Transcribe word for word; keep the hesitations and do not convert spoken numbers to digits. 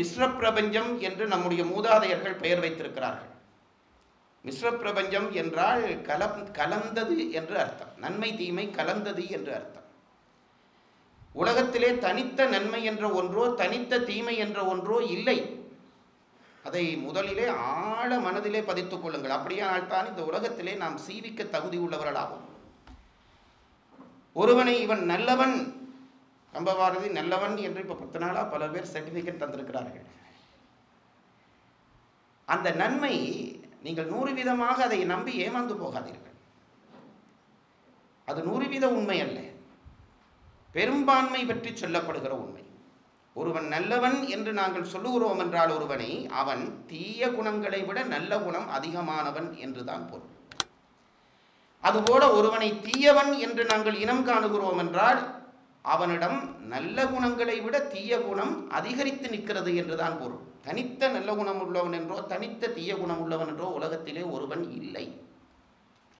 மிஸ்ர பிரபஞ்சம் என்று நம்முடைய மூதாதையர்கள் பெயர் வைத்திருக்கிறார்கள். மிஸ்ர பிரபஞ்சம் என்றால் கலந்தது என்று அர்த்தம். நன்மை தீமை கலந்தது என்று அர்த்தம். உலகத்திலே தனித்த நன்மை என்ற ஒன்றோ தனித்த தீமை என்ற ஒன்றோ இல்லை. அதை முதலிலே ஆழ மனதிலே பதித்துக் கொள்ளுங்கள். அப்படியானால்தான் இந்த உலகத்திலே நாம் சீவிக்க தகுதி உள்ளவர்களாகும். ஒருவனை இவன் நல்லவன், கம்பபாரதி நல்லவன் என்று இப்போ பத்து நாளாக பல பேர் சர்டிஃபிகேட் தந்திருக்கிறார்கள். அந்த நன்மை நீங்கள் நூறு வீதமாக அதை நம்பி ஏமாந்து போகாதீர்கள். அது நூறு வீத உண்மை அல்ல, பெரும்பான்மை பற்றி சொல்லப்படுகிற உண்மை. ஒருவன் நல்லவன் என்று நாங்கள் சொல்லுகிறோம் என்றால் ஒருவனை அவன் தீய குணங்களை விட நல்ல குணம் அதிகமானவன் என்றுதான் பொருள். அதுபோல ஒருவனை தீயவன் என்று நாங்கள் இனம் காணுகிறோம் என்றால் அவனிடம் நல்ல குணங்களை விட தீய குணம் அதிகரித்து நிற்கிறது என்றுதான் பொருள். தனித்த நல்ல குணம் உள்ளவன் என்றோ தனித்த தீய குணம் உள்ளவன் என்றோ உலகத்திலே ஒருவன் இல்லை.